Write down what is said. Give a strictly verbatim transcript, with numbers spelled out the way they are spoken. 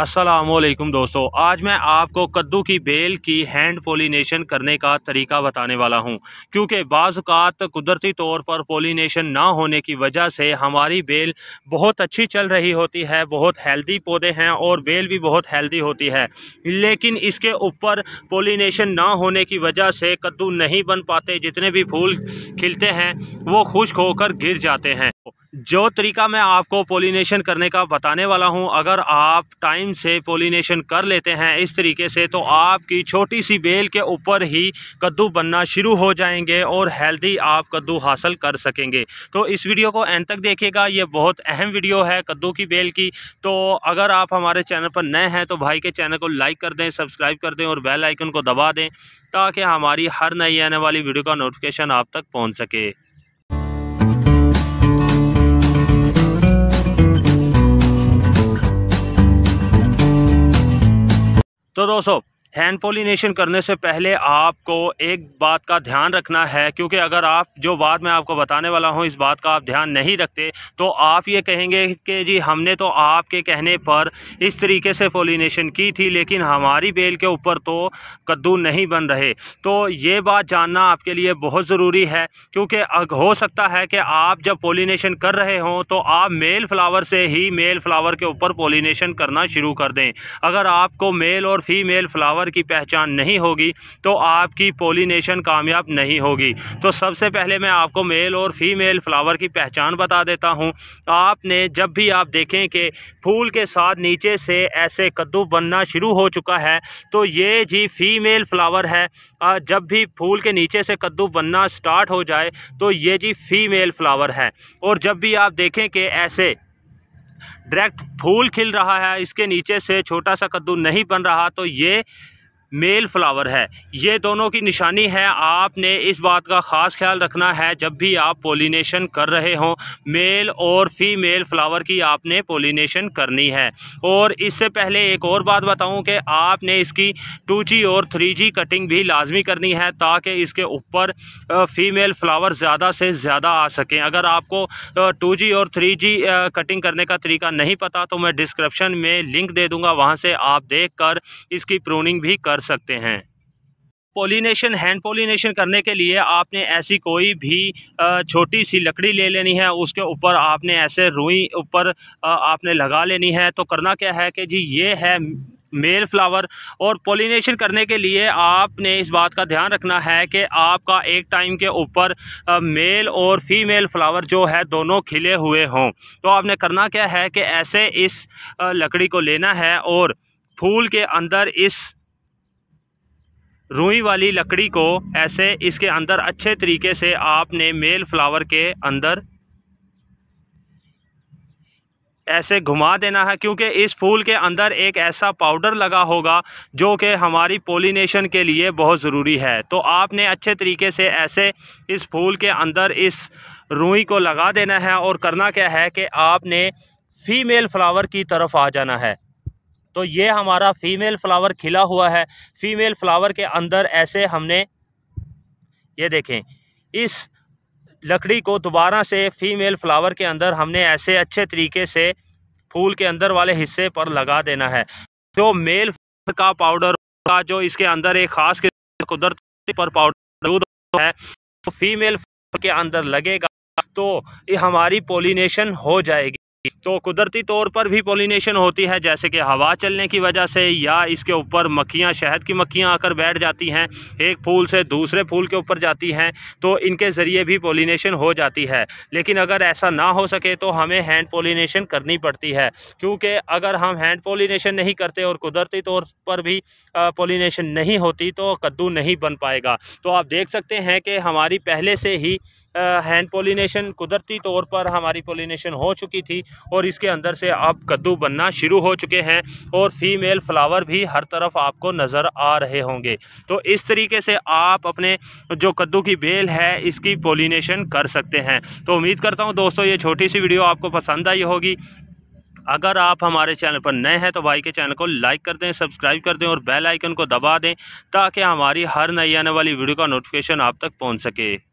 अस्सलामुअलैकुम दोस्तों, आज मैं आपको कद्दू की बेल की हैंड पोलिनेशन करने का तरीका बताने वाला हूं, क्योंकि बाज़ औक़ात कुदरती तौर पर पोलिनेशन ना होने की वजह से हमारी बेल बहुत अच्छी चल रही होती है, बहुत हेल्दी पौधे हैं और बेल भी बहुत हेल्दी होती है, लेकिन इसके ऊपर पोलिनेशन ना होने की वजह से कद्दू नहीं बन पाते। जितने भी फूल खिलते हैं वो खुश्क होकर गिर जाते हैं। जो तरीका मैं आपको पोलिनेशन करने का बताने वाला हूं, अगर आप टाइम से पोलिनेशन कर लेते हैं इस तरीके से, तो आपकी छोटी सी बेल के ऊपर ही कद्दू बनना शुरू हो जाएंगे और हेल्दी आप कद्दू हासिल कर सकेंगे। तो इस वीडियो को एंड तक देखिएगा, ये बहुत अहम वीडियो है कद्दू की बेल की। तो अगर आप हमारे चैनल पर नए हैं तो भाई के चैनल को लाइक कर दें, सब्सक्राइब कर दें और बेल आइकन को दबा दें, ताकि हमारी हर नई आने वाली वीडियो का नोटिफिकेशन आप तक पहुँच सके। तो दोस्तों, हैंड पोलिनेशन करने से पहले आपको एक बात का ध्यान रखना है, क्योंकि अगर आप जो बात मैं आपको बताने वाला हूं इस बात का आप ध्यान नहीं रखते तो आप ये कहेंगे कि जी हमने तो आपके कहने पर इस तरीके से पोलिनेशन की थी, लेकिन हमारी बेल के ऊपर तो कद्दू नहीं बन रहे। तो ये बात जानना आपके लिए बहुत ज़रूरी है, क्योंकि हो सकता है कि आप जब पोलिनेशन कर रहे हों तो आप मेल फ्लावर से ही मेल फ्लावर के ऊपर पोलिनेशन करना शुरू कर दें। अगर आपको मेल और फीमेल फ्लावर की पहचान नहीं होगी तो आपकी पोलिनेशन कामयाब नहीं होगी। तो सबसे पहले मैं आपको मेल और फीमेल फ्लावर की पहचान बता देता हूं। आपने जब भी आप देखें कि फूल के साथ नीचे से ऐसे कद्दू बनना शुरू हो चुका है तो ये जी फीमेल फ्लावर है। जब भी फूल के नीचे से कद्दू बनना स्टार्ट हो जाए तो ये जी फीमेल फ्लावर है। और जब भी आप देखें कि ऐसे डायरेक्ट फूल खिल रहा है, इसके नीचे से छोटा सा कद्दू नहीं बन रहा, तो ये मेल फ्लावर है। ये दोनों की निशानी है। आपने इस बात का ख़ास ख्याल रखना है जब भी आप पोलिनेशन कर रहे हों, मेल और फीमेल फ्लावर की आपने पोलिनेशन करनी है। और इससे पहले एक और बात बताऊं कि आपने इसकी टू जी और थ्री जी कटिंग भी लाजमी करनी है, ताकि इसके ऊपर फीमेल फ्लावर ज़्यादा से ज़्यादा आ सकें। अगर आपको टू जी और थ्री जी कटिंग करने का तरीका नहीं पता तो मैं डिस्क्रिप्शन में लिंक दे दूँगा, वहाँ से आप देख कर इसकी प्रूनिंग भी कर सकते हैं। पोलिनेशन हैंड पोलिनेशन करने के लिए आपने ऐसी कोई भी छोटी सी लकड़ी ले लेनी है, उसके ऊपर आपने ऐसे रुई ऊपर आपने लगा लेनी है। तो करना क्या है कि जी ये है मेल फ्लावर, और पोलिनेशन करने के लिए आपने इस बात का ध्यान रखना है कि आपका एक टाइम के ऊपर मेल और फीमेल फ्लावर जो है दोनों खिले हुए हों। तो आपने करना क्या है कि ऐसे इस लकड़ी को लेना है और फूल के अंदर इस रुई वाली लकड़ी को ऐसे इसके अंदर अच्छे तरीके से आपने मेल फ्लावर के अंदर ऐसे घुमा देना है, क्योंकि इस फूल के अंदर एक ऐसा पाउडर लगा होगा जो कि हमारी पोलिनेशन के लिए बहुत ज़रूरी है। तो आपने अच्छे तरीके से ऐसे इस फूल के अंदर इस रुई को लगा देना है और करना क्या है कि आपने फीमेल फ्लावर की तरफ आ जाना है। तो ये हमारा फीमेल फ्लावर खिला हुआ है। फीमेल फ्लावर के अंदर ऐसे हमने ये देखें इस लकड़ी को दोबारा से फीमेल फ्लावर के अंदर हमने ऐसे अच्छे तरीके से फूल के अंदर वाले हिस्से पर लगा देना है। जो मेल फ्लावर का पाउडर होगा, जो इसके अंदर एक खास कुदरती पर पाउडर मौजूद है, तो फीमेल फ्लावर के अंदर लगेगा तो ये हमारी पोलिनेशन हो जाएगी। तो कुदरती तौर पर भी पोलिनेशन होती है, जैसे कि हवा चलने की वजह से, या इसके ऊपर मक्खियाँ शहद की मक्खियाँ आकर बैठ जाती हैं, एक फूल से दूसरे फूल के ऊपर जाती हैं, तो इनके ज़रिए भी पोलिनेशन हो जाती है। लेकिन अगर ऐसा ना हो सके तो हमें हैंड पोलिनेशन करनी पड़ती है, क्योंकि अगर हम हैंड पोलिनेशन नहीं करते और कुदरती तौर पर भी पोलिनेशन नहीं होती तो कद्दू नहीं बन पाएगा। तो आप देख सकते हैं कि हमारी पहले से ही हैंड पोलिनेशन कुदरती तौर पर हमारी पोलिनेशन हो चुकी थी और इसके अंदर से अब कद्दू बनना शुरू हो चुके हैं और फीमेल फ्लावर भी हर तरफ आपको नज़र आ रहे होंगे। तो इस तरीके से आप अपने जो कद्दू की बेल है इसकी पोलिनेशन कर सकते हैं। तो उम्मीद करता हूं दोस्तों ये छोटी सी वीडियो आपको पसंद आई होगी। अगर आप हमारे चैनल पर नए हैं तो भाई के चैनल को लाइक कर दें, सब्सक्राइब कर दें और बेल आइकन को दबा दें, ताकि हमारी हर नई आने वाली वीडियो का नोटिफिकेशन आप तक पहुँच सके।